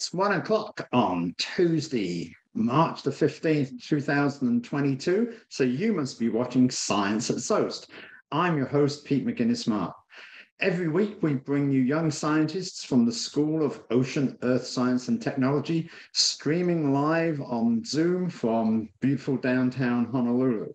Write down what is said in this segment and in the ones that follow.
It's 1 o'clock on Tuesday, March the 15th, 2022. So you must be watching Science at SOEST. I'm your host, Pete Mouginis-Mark. Every week, we bring you young scientists from the School of Ocean, Earth Science and Technology, streaming live on Zoom from beautiful downtown Honolulu.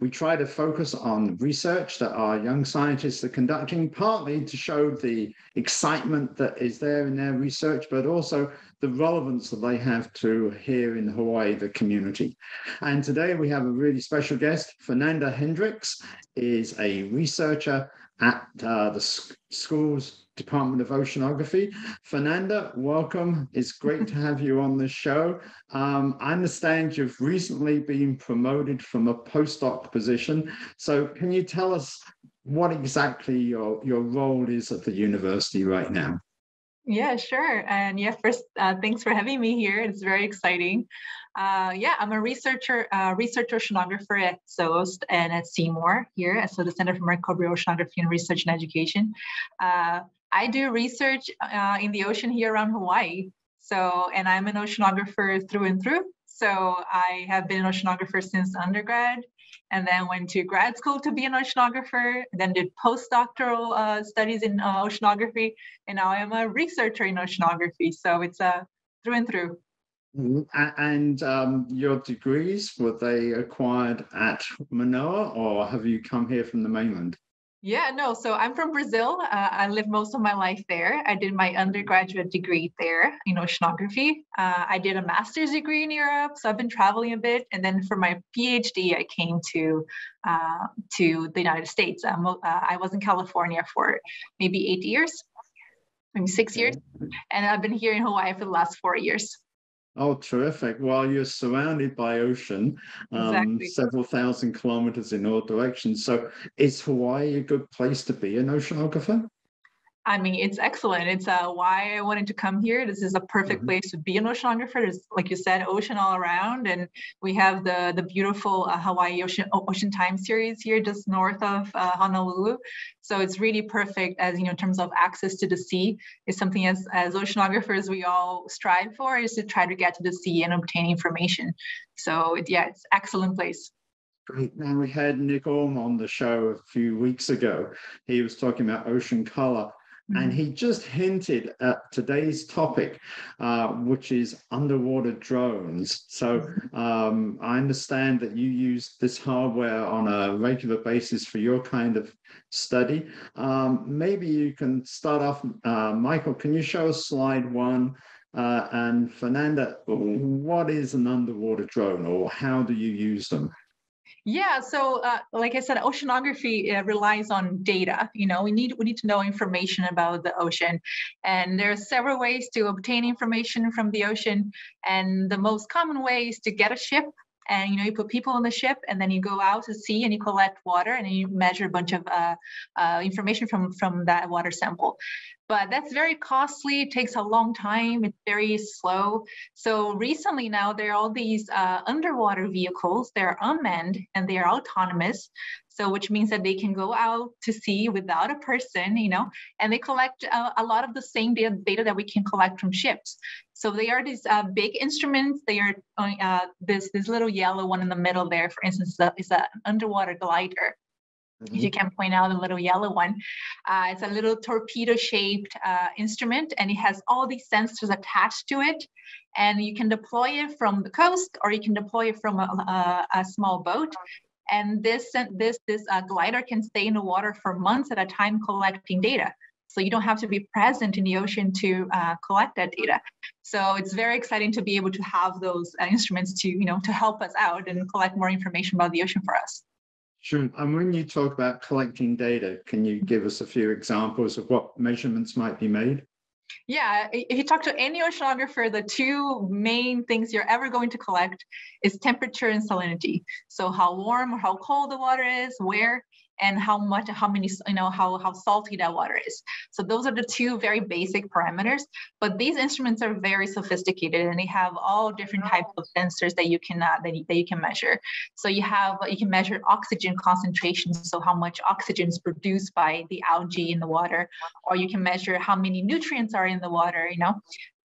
We try to focus on research that our young scientists are conducting, partly to show the excitement that is there in their research, but also the relevance that they have to here in Hawaii, the community. And today we have a really special guest. Fernanda Henderikx is a researcher at the school's Department of Oceanography. Fernanda, welcome. It's great to have you on the show. I understand you've recently been promoted from a postdoc position. So can you tell us what exactly your role is at the university right now? Yeah, sure. And yeah, first, thanks for having me here. It's very exciting. Yeah, I'm a research oceanographer at SOEST and at C-MORE here, so the Center for Microbial Oceanography and Research and Education. I do research in the ocean here around Hawaii, and I'm an oceanographer through and through. So I have been an oceanographer since undergrad, and then went to grad school to be an oceanographer, then did postdoctoral studies in oceanography, and now I'm a researcher in oceanography. So it's through and through. And your degrees, were they acquired at Manoa, or have you come here from the mainland? Yeah, no, so I'm from Brazil. I lived most of my life there. I did my undergraduate degree there in oceanography. I did a master's degree in Europe, so I've been traveling a bit. And then for my PhD, I came to the United States. I was in California for maybe 8 years, maybe 6 years. And I've been here in Hawaii for the last 4 years. Oh, terrific. Well, you're surrounded by ocean, exactly. Several thousand kilometers in all directions. So is Hawaii a good place to be an oceanographer? I mean, it's excellent. It's why I wanted to come here. This is a perfect place to be an oceanographer. There's, like you said, ocean all around. And we have the beautiful Hawaii Ocean Time series here just north of Honolulu. So it's really perfect as, you know, in terms of access to the sea. It's something as oceanographers, we all strive for, is to try to get to the sea and obtain information. So yeah, it's an excellent place. Great. Now, we had Nick Orme on the show a few weeks ago. He was talking about ocean color. And he just hinted at today's topic, which is underwater drones. So I understand that you use this hardware on a regular basis for your kind of study. Maybe you can start off, Michael, can you show us slide one? And Fernanda, what is an underwater drone, or how do you use them? Yeah, so like I said, oceanography relies on data. You know, we need to know information about the ocean, and there are several ways to obtain information from the ocean. And the most common way is to get a ship, and you know, you put people on the ship, and then you go out to sea and you collect water, and then you measure a bunch of information from that water sample. But that's very costly. It takes a long time. It's very slow. So recently now, there are all these underwater vehicles. They're unmanned and they are autonomous. So which means that they can go out to sea without a person, you know, and they collect a lot of the same data that we can collect from ships. So they are these big instruments. They are this little yellow one in the middle there, for instance, is an underwater glider. You can point out the little yellow one. It's a little torpedo-shaped instrument, and it has all these sensors attached to it. And you can deploy it from the coast, or you can deploy it from a small boat. And this glider can stay in the water for months at a time collecting data. So you don't have to be present in the ocean to collect that data. So it's very exciting to be able to have those instruments to, you know, to help us out and collect more information about the ocean for us. Sure. And when you talk about collecting data, can you give us a few examples of what measurements might be made? Yeah, if you talk to any oceanographer, the two main things you're ever going to collect is temperature and salinity. So how warm or how cold the water is, where, and how many, you know, how salty that water is. So those are the two very basic parameters, but these instruments are very sophisticated, and they have all different types of sensors that you can measure. So you can measure oxygen concentration, so how much oxygen is produced by the algae in the water, or you can measure how many nutrients are in the water, you know.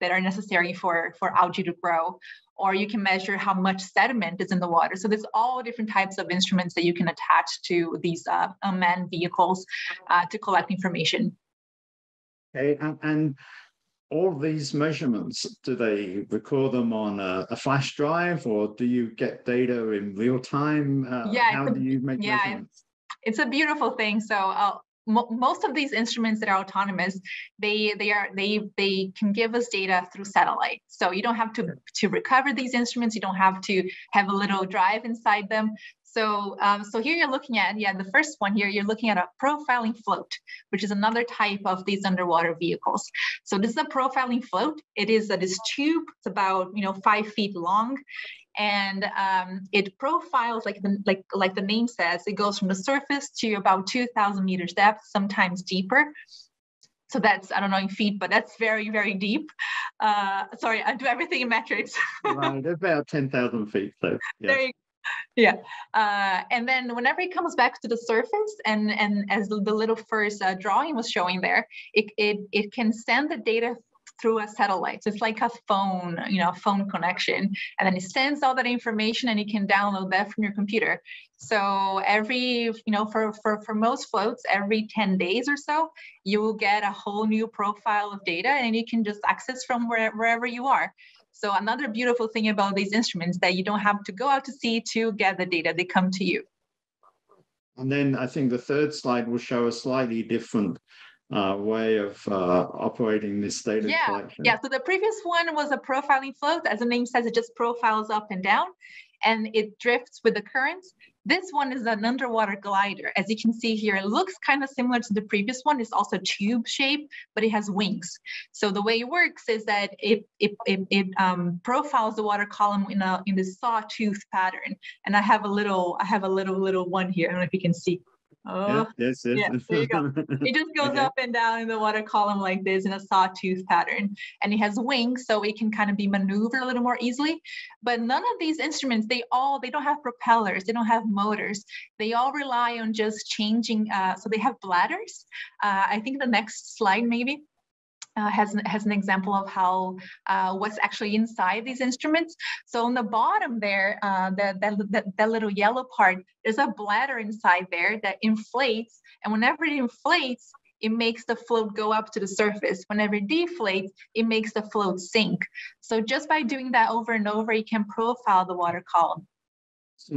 that are necessary for algae to grow, or you can measure how much sediment is in the water. So there's all different types of instruments that you can attach to these unmanned vehicles to collect information. Okay, and all these measurements, do they record them on a flash drive, or do you get data in real time? How do you make measurements? It's a beautiful thing. So most of these instruments that are autonomous, they can give us data through satellite. So you don't have to recover these instruments. You don't have to have a little drive inside them. So so here you're looking at, the first one here, you're looking at a profiling float, which is another type of these underwater vehicles. So this is a profiling float. It is this tube. It's about 5 feet long. And it profiles, like the name says, it goes from the surface to about 2,000 meters depth, sometimes deeper. So that's, I don't know in feet, but that's very, very deep. Sorry, I do everything in metrics. Right, about 10,000 feet. So, yeah. There you go. Yeah. And then whenever it comes back to the surface, and as the little first drawing was showing there, it can send the data through a satellite. So it's like a phone, a phone connection, and then it sends all that information, and you can download that from your computer. So every, for most floats, every 10 days or so, you will get a whole new profile of data, and you can just access from wherever you are. So another beautiful thing about these instruments that you don't have to go out to sea to get the data, they come to you. And then I think the third slide will show a slightly different way of operating this data collection. Yeah, so the previous one was a profiling float. As the name says, it just profiles up and down, and it drifts with the currents. This one is an underwater glider. As you can see here, it looks kind of similar to the previous one. It's also tube shaped, but it has wings. So the way it works is that it profiles the water column in this sawtooth pattern. And I have a little one here. I don't know if you can see. Oh, yes. There you go. It just goes up and down in the water column like this in a sawtooth pattern, and it has wings, so it can kind of be maneuvered a little more easily. But none of these instruments, they don't have propellers, they don't have motors. They all rely on just changing. So they have bladders. I think the next slide maybe has an example of how what's actually inside these instruments. So on the bottom there, that little yellow part, there's a bladder inside there that inflates. And whenever it inflates, it makes the float go up to the surface. Whenever it deflates, it makes the float sink. So just by doing that over and over, you can profile the water column.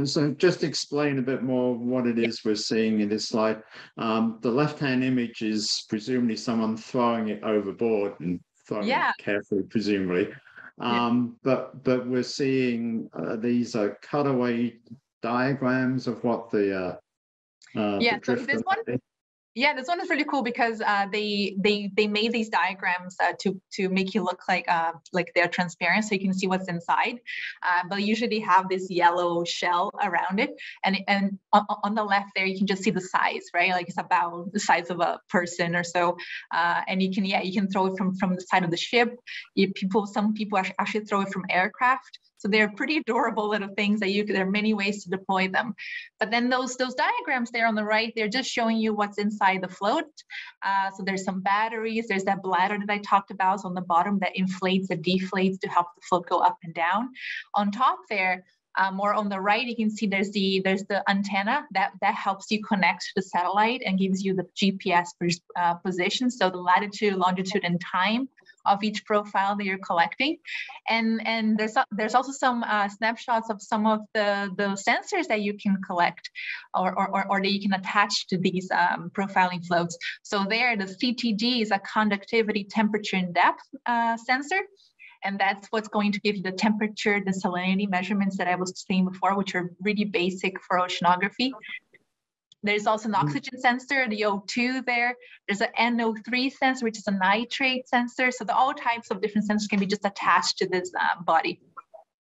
So just explain a bit more what it is we're seeing in this slide. The left-hand image is presumably someone throwing it overboard and throwing it carefully, presumably. But we're seeing these are cutaway diagrams of what the this one is really cool because they made these diagrams to make you look like they're transparent, so you can see what's inside. But usually have this yellow shell around it, and on the left there you can just see the size, right? Like it's about the size of a person or so. And you can throw it from the side of the ship. Some people actually throw it from aircraft. So they're pretty adorable little things that there are many ways to deploy them. But then those diagrams there on the right, they're just showing you what's inside the float. So there's some batteries, there's that bladder that I talked about, so on the bottom that inflates and deflates to help the float go up and down. On top there, more on the right, you can see there's the antenna that helps you connect to the satellite and gives you the GPS position, so the latitude, longitude, and time of each profile that you're collecting, and there's also some snapshots of some of the sensors that you can collect, or that you can attach to these profiling floats. So there, the CTD is a conductivity, temperature, and depth sensor. And that's what's going to give you the temperature, the salinity measurements that I was saying before, which are really basic for oceanography. There's also an oxygen sensor, the O2 there. There's an NO3 sensor, which is a nitrate sensor. So all types of different sensors can be just attached to this body.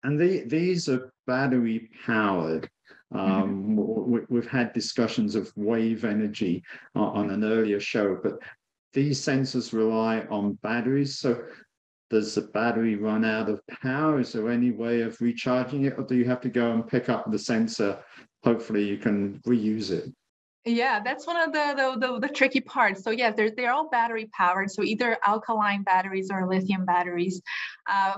And these are battery powered. We've had discussions of wave energy on an earlier show, but these sensors rely on batteries. So does the battery run out of power? Is there any way of recharging it, or do you have to go and pick up the sensor? Hopefully you can reuse it. Yeah, that's one of the tricky parts. So yes, they're all battery powered. So either alkaline batteries or lithium batteries.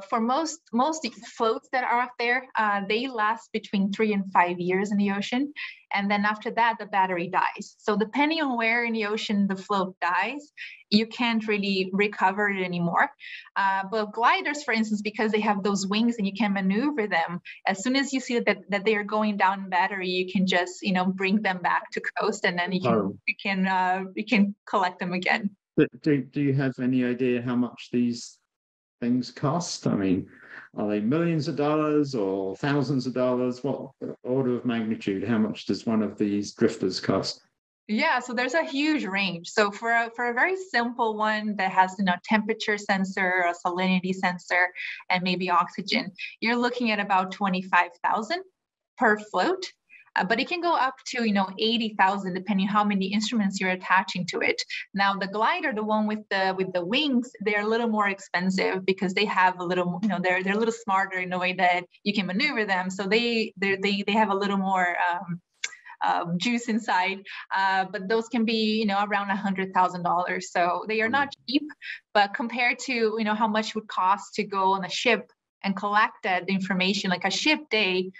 For most floats that are out there, they last between 3 and 5 years in the ocean. And then after that, the battery dies. So depending on where in the ocean the float dies, you can't really recover it anymore. But gliders, for instance, because they have those wings and you can maneuver them, as soon as you see that they are going down in battery, you can just bring them back to coast, and then you can collect them again. Do you have any idea how much these things cost? I mean, are they millions of dollars or thousands of dollars? What order of magnitude? How much does one of these drifters cost? Yeah, so there's a huge range. So for a very simple one that has temperature sensor, a salinity sensor, and maybe oxygen, you're looking at about $25,000 per float. But it can go up to, $80,000, depending how many instruments you're attaching to it. Now, the glider, the one with the wings, they're a little more expensive because they have a little, they're a little smarter in the way that you can maneuver them. So they have a little more juice inside. But those can be, around $100,000. So they are not cheap, but compared to, how much it would cost to go on a ship and collect that information, like a ship day,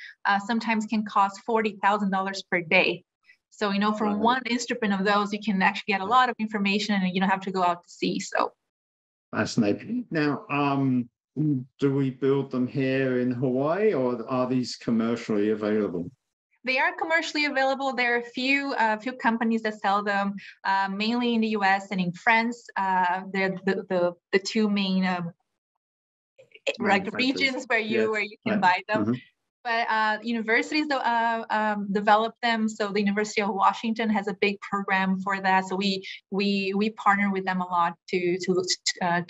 sometimes can cost $40,000 per day. So, for one instrument of those, you can actually get a lot of information, and you don't have to go out to sea. So, fascinating. Now, do we build them here in Hawaii, or are these commercially available? They are commercially available. There are a few companies that sell them, mainly in the U.S. and in France. They're the two main regions where you can buy them. Mm-hmm. But universities develop them. So the University of Washington has a big program for that. So we partner with them a lot to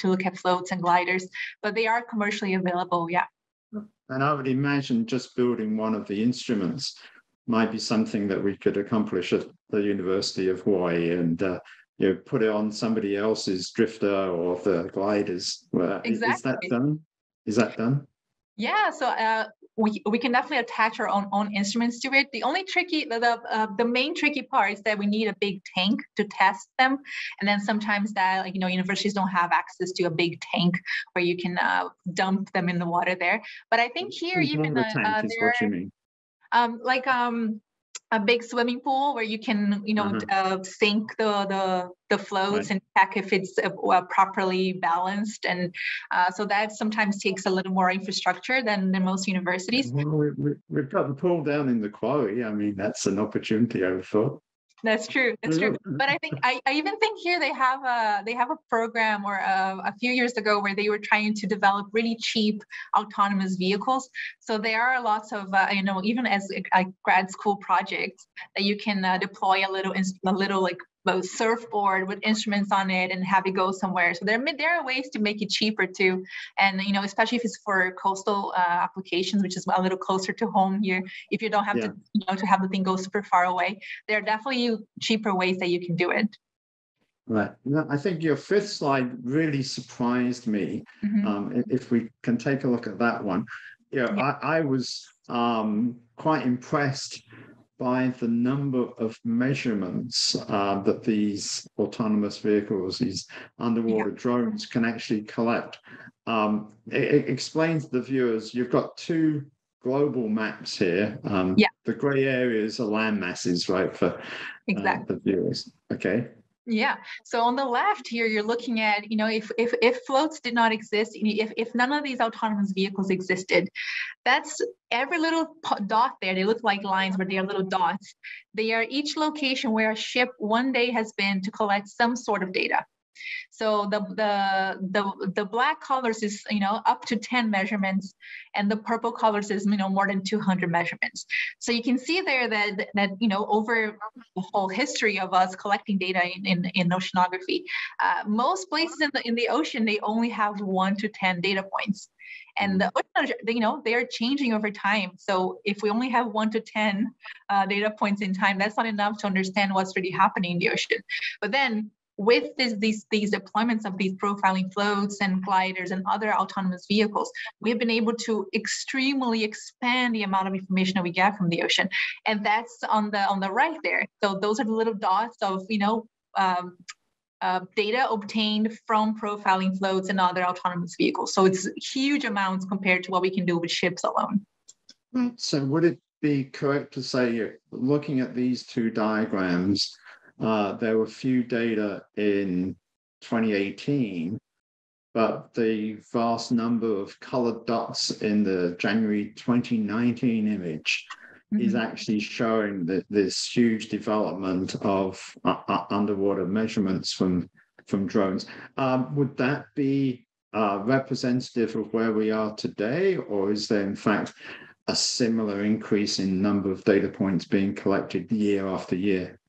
look at floats and gliders. But they are commercially available. Yeah. And I would imagine just building one of the instruments might be something that we could accomplish at the University of Hawaii, and put it on somebody else's drifter or the gliders. Exactly. Is that done? Is that done? Yeah, so we can definitely attach our own instruments to it. The only the main tricky part is that we need a big tank to test them, and then sometimes that universities don't have access to a big tank where you can dump them in the water there. But I think here even a big swimming pool where you can sink the floats and check if it's properly balanced, and so that sometimes takes a little more infrastructure than most universities. Well, we've got the pool down in the quarry. I mean, that's an opportunity, I thought. That's true. That's true. But I think I even think here they have a program, or a few years ago, where they were trying to develop really cheap autonomous vehicles. So there are lots of even as a grad school projects that you can deploy a little like both surfboard with instruments on it and have it go somewhere. So there are ways to make it cheaper too, and especially if it's for coastal applications, which is a little closer to home here. If you don't have to to have the thing go super far away, there are definitely cheaper ways that you can do it. Right. Now, I think your fifth slide really surprised me. Mm-hmm. If we can take a look at that one, I was quite impressed by the number of measurements that these autonomous vehicles, these underwater drones, can actually collect. It explains to the viewers, you've got two global maps here. The gray areas are land masses, right, for the viewers. Okay. Yeah. So on the left here, you're looking at, if floats did not exist, if none of these autonomous vehicles existed, that's every little dot there. They look like lines, but they are little dots. They are each location where a ship one day has been to collect some sort of data. So the black colors is, up to 10 measurements, and the purple colors is, more than 200 measurements. So you can see there that over the whole history of us collecting data in oceanography, most places in the ocean, they only have 1 to 10 data points. And the ocean, they are changing over time. So if we only have 1 to 10 data points in time, that's not enough to understand what's really happening in the ocean. But then with these deployments of these profiling floats and gliders and other autonomous vehicles, we've been able to extremely expand the amount of information that we get from the ocean. And that's on the right there. So those are the little dots of, data obtained from profiling floats and other autonomous vehicles. So it's huge amounts compared to what we can do with ships alone. So would it be correct to say, looking at these two diagrams, there were few data in 2018, but the vast number of colored dots in the January 2019 image is actually showing that this huge development of underwater measurements from drones. Would that be representative of where we are today, or is there in fact a similar increase in number of data points being collected year after year?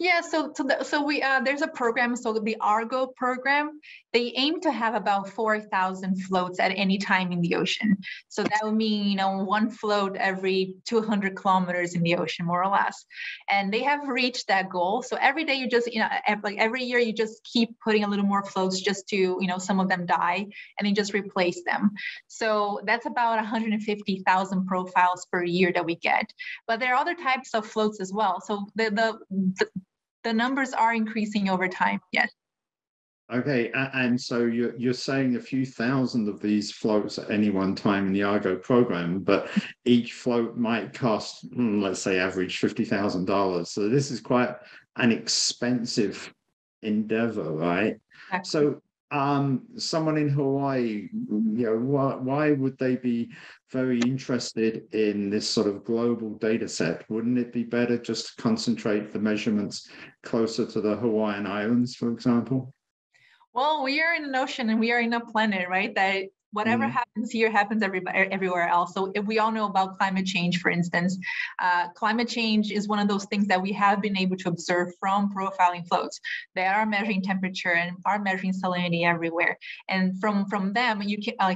Yeah, so there's a program, so the Argo program, they aim to have about 4,000 floats at any time in the ocean. So that would mean, one float every 200 kilometers in the ocean, more or less. And they have reached that goal. So every day you just, every year you just keep putting a little more floats just to, some of them die and then just replace them. So that's about 150,000 profiles per year that we get. But there are other types of floats as well. So the numbers are increasing over time, yes. Okay, and so you're saying a few thousand of these floats at any one time in the Argo program, but each float might cost, let's say, average $50,000. So this is quite an expensive endeavor, right? Exactly. So someone in Hawaii, why would they be very interested in this sort of global data set? Wouldn't it be better just to concentrate the measurements closer to the Hawaiian Islands, for example? Well, we are in an ocean and we are in a planet, right? That whatever happens here happens everywhere else. So if we all know about climate change, for instance. Climate change is one of those things that we have been able to observe from profiling floats. They are measuring temperature and are measuring salinity everywhere. And from them,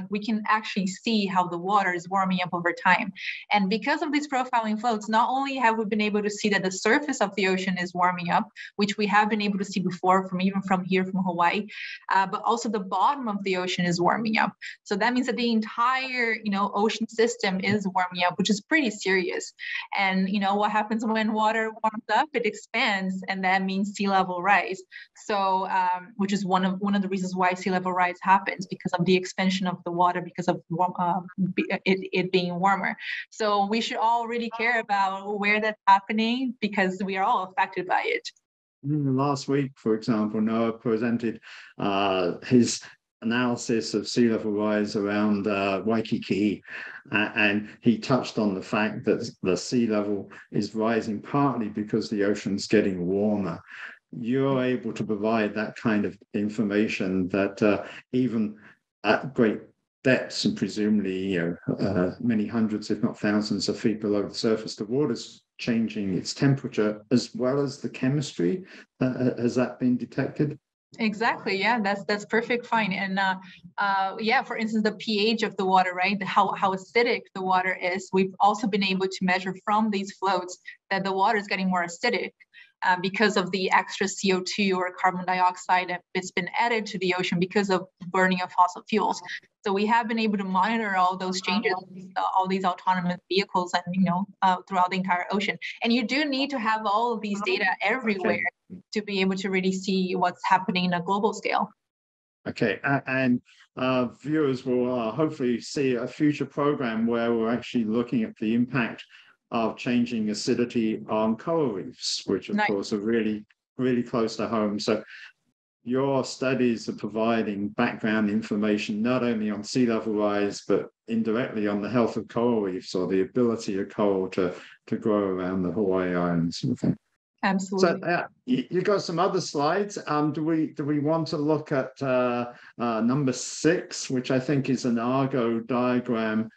we can actually see how the water is warming up over time. And because of these profiling floats, not only have we been able to see that the surface of the ocean is warming up, which we have been able to see before from here from Hawaii, but also the bottom of the ocean is warming up. So that means that the entire, ocean system is warming up, which is pretty serious. And, what happens when water warms up, it expands, and that means sea level rise. So, which is one of the reasons why sea level rise happens, because of the expansion of the water, because of it being warmer. So we should all really care about where that's happening, because we are all affected by it. Last week, for example, NOAA presented his analysis of sea level rise around Waikiki, and he touched on the fact that the sea level is rising partly because the ocean's getting warmer. You're able to provide that kind of information that even at great depths and presumably many hundreds if not thousands of feet below the surface, the water's changing its temperature as well as the chemistry. Has that been detected? Exactly. Yeah, that's perfect. Fine. And for instance, the pH of the water, right? How acidic the water is. We've also been able to measure from these floats that the water is getting more acidic because of the extra CO2 or carbon dioxide that's been added to the ocean because of burning of fossil fuels. So we have been able to monitor all those changes, all these autonomous vehicles, and throughout the entire ocean. And you do need to have all of these data everywhere to be able to really see what's happening on a global scale. Okay, and viewers will hopefully see a future program where we're actually looking at the impact of changing acidity on coral reefs, which of course are really, really close to home. So your studies are providing background information not only on sea level rise, but indirectly on the health of coral reefs or the ability of coral to grow around the Hawaii Islands. Absolutely. So you've got some other slides. Do we want to look at number 6, which I think is an Argo diagram?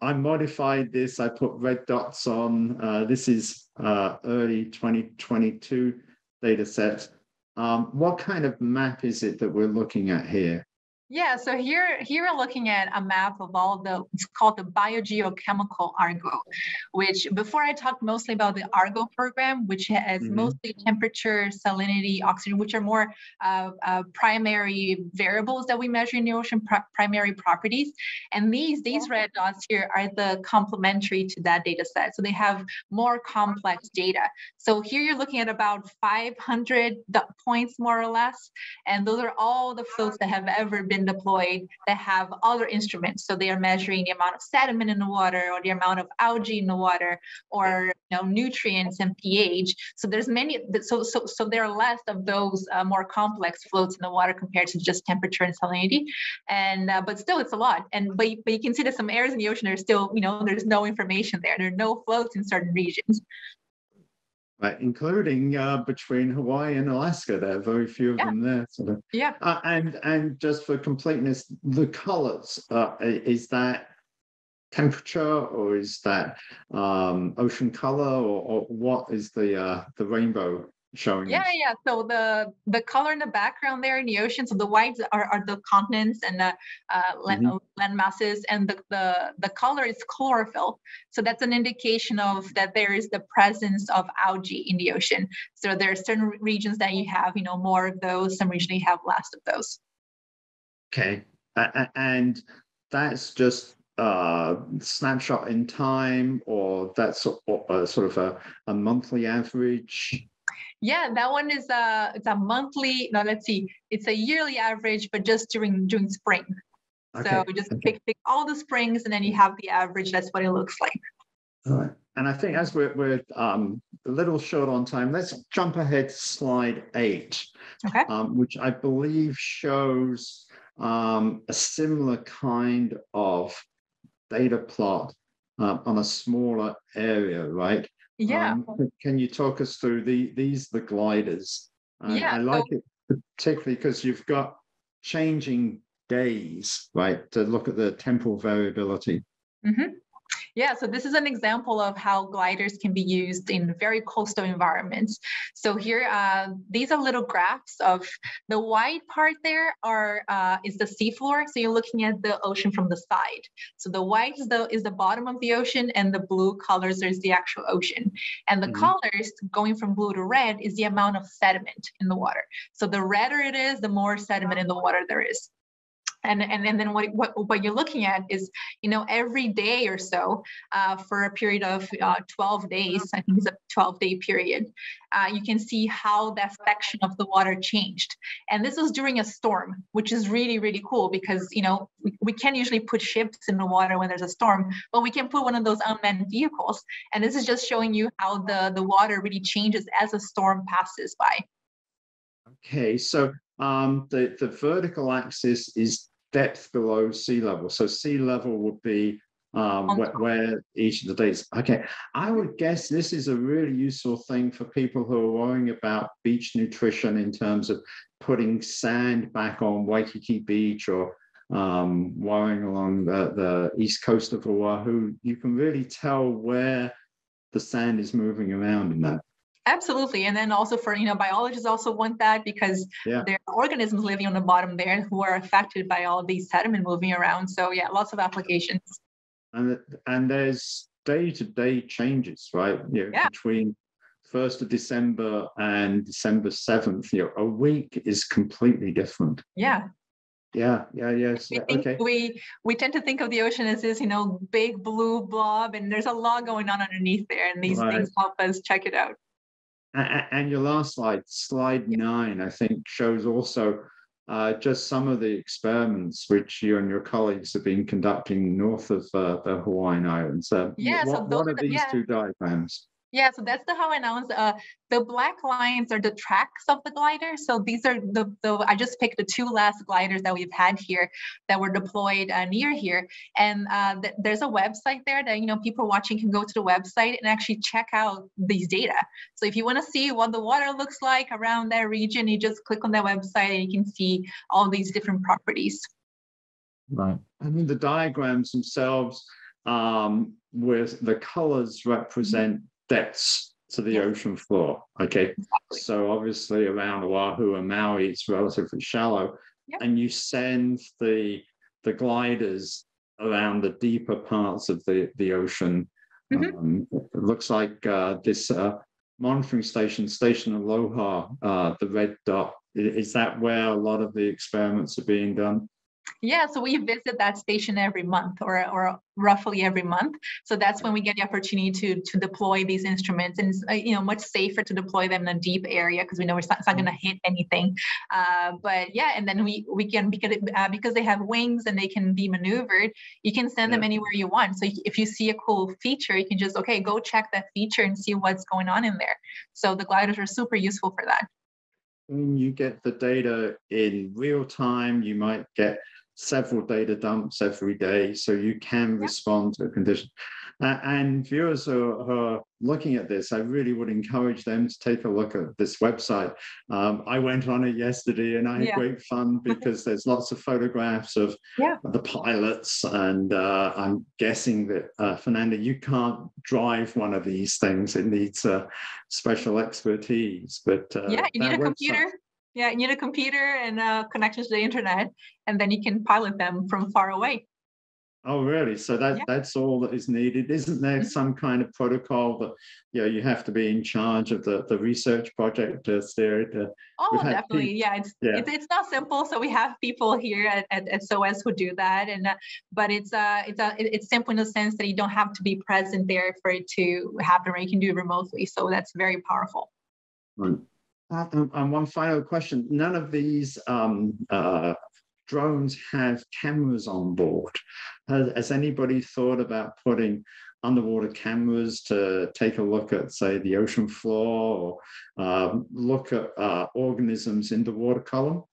I modified this. I put red dots on. This is early 2022 data set. What kind of map is it that we're looking at here? Yeah, so here we're looking at a map of all the, it's called the biogeochemical Argo, which before I talked mostly about the Argo program, which has mostly temperature, salinity, oxygen, which are more primary variables that we measure in the ocean, primary properties. And these red dots here are the complementary to that data set. So they have more complex data. So here you're looking at about 500 points, more or less. And those are all the folks that have ever been deployed that have other instruments, so they are measuring the amount of sediment in the water, or the amount of algae in the water, or nutrients and pH. So there's many. So there are less of those more complex floats in the water compared to just temperature and salinity, and but still it's a lot. And but you can see that some areas in the ocean are still there's no information there. There are no floats in certain regions. Right, including between Hawaii and Alaska, there are very few of them there. So. Yeah. And just for completeness, the colours, is that temperature or is that ocean colour, or what is the rainbow showing? Yeah, yeah. So the color in the background there in the ocean, so the whites are the continents and the land masses, and the color is chlorophyll. So that's an indication of that there is the presence of algae in the ocean. So there are certain regions that you have, more of those. Some regions you have less of those. Okay, and that's just snapshot in time, or that's sort of a monthly average. Yeah, that one is it's a monthly, it's a yearly average, but just during spring. Okay. So we just pick all the springs, and then you have the average. That's what it looks like. All right. And I think as we're a little short on time, let's jump ahead to slide 8, okay. Which I believe shows a similar kind of data plot on a smaller area, right? Yeah. Can you talk us through the gliders? Yeah. I like it particularly because you've got changing days, right, to look at the temporal variability. Mm-hmm. Yeah, so this is an example of how gliders can be used in very coastal environments. So here, these are little graphs of the white part there is the seafloor. So you're looking at the ocean from the side. So the white is the bottom of the ocean, and the blue colors is the actual ocean. And the colors going from blue to red is the amount of sediment in the water. So the redder it is, the more sediment in the water there is. And then what you're looking at is, every day or so for a period of 12 days, I think it's a 12-day period, you can see how that section of the water changed. And this was during a storm, which is really, really cool because, we can't usually put ships in the water when there's a storm, but we can put one of those unmanned vehicles. And this is just showing you how the water really changes as a storm passes by. Okay, so the vertical axis is depth below sea level. So sea level would be where each of the days. Okay, I would guess this is a really useful thing for people who are worrying about beach nutrition in terms of putting sand back on Waikiki Beach, or worrying along the east coast of Oahu. You can really tell where the sand is moving around in that. Absolutely. And then also for, biologists also want that because there are organisms living on the bottom there who are affected by all these sediment moving around. So yeah, lots of applications. And there's day-to-day changes, right? Between 1st of December and December 7th, a week is completely different. Yeah. Yeah, yeah, yes. Yeah. Okay. We tend to think of the ocean as this, big blue blob, and there's a lot going on underneath there. And these things help us check it out. And your last slide 9, I think, shows also just some of the experiments which you and your colleagues have been conducting north of the Hawaiian Islands. What are these two diagrams? Yeah, so that's the Hawaiian Islands. The black lines are the tracks of the glider. So these are I just picked the 2 last gliders that we've had here that were deployed near here. And there's a website there that, people watching can go to the website and actually check out these data. So if you want to see what the water looks like around that region, you just click on that website and you can see all these different properties. Right. I mean, the diagrams themselves, with the colors represent depths to the ocean floor. Okay, exactly. So obviously around Oahu and Maui, it's relatively shallow. Yep. And you send the gliders around the deeper parts of the ocean. Mm-hmm. It looks like this monitoring station, Station Aloha, the red dot, is that where a lot of the experiments are being done? Yeah, so we visit that station every month, or roughly every month. So that's when we get the opportunity to deploy these instruments, and it's, you know, much safer to deploy them in a deep area because we know it's not going to hit anything. But yeah, and then we can, because they have wings and they can be maneuvered, you can send them anywhere you want. So if you see a cool feature, you can just, okay, go check that feature and see what's going on in there. So the gliders are super useful for that. You get the data in real time. You might get several data dumps every day, so you can respond to a condition. And viewers are looking at this, I really would encourage them to take a look at this website. I went on it yesterday and I had great fun because there's lots of photographs of the pilots, and I'm guessing that, Fernanda, you can't drive one of these things. It needs special expertise. But yeah, you need a computer. Yeah, you need a computer and connections to the internet, and then you can pilot them from far away. Oh, really? So that's all that is needed. Isn't there some kind of protocol that, you know, you have to be in charge of the research project to steer it? Oh, definitely. Yeah, it's not simple. So we have people here at SOEST who do that, and but it's simple in the sense that you don't have to be present there for it to happen, right? You can do it remotely. So that's very powerful. Right. And one final question. None of these drones have cameras on board. Has anybody thought about putting underwater cameras to take a look at, say, the ocean floor, or look at organisms in the water column?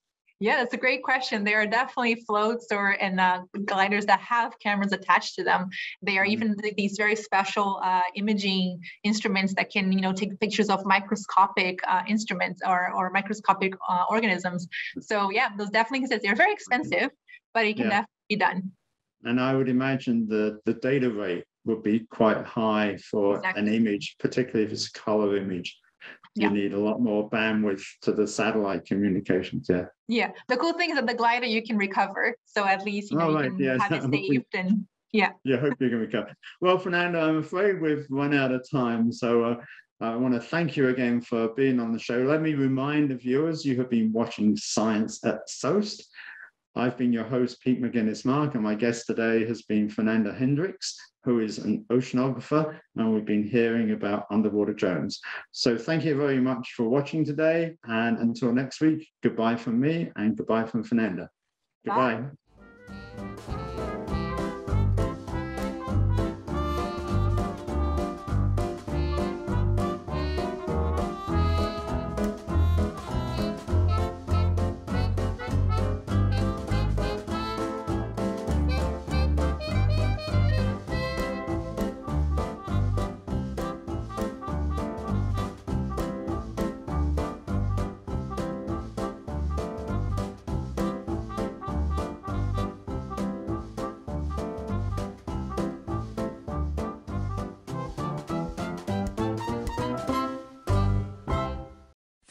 Yeah, that's a great question. There are definitely floats and gliders that have cameras attached to them. They are even these very special imaging instruments that can, you know, take pictures of microscopic instruments or microscopic organisms. So yeah, those definitely exist. They're very expensive, but it can definitely be done. And I would imagine the data rate would be quite high for an image, particularly if it's a color image. You need a lot more bandwidth to the satellite communications. Yeah. Yeah. The cool thing is that the glider you can recover. So at least you know you can have it saved and yeah, hope you can recover. Well, Fernanda, I'm afraid we've run out of time. So I want to thank you again for being on the show. Let me remind the viewers you have been watching Science at SOEST. I've been your host, Pete Mouginis-Mark, and my guest today has been Fernanda Henderikx, who is an oceanographer, and we've been hearing about underwater drones. So thank you very much for watching today, and until next week, goodbye from me and goodbye from Fernanda. Goodbye. Bye.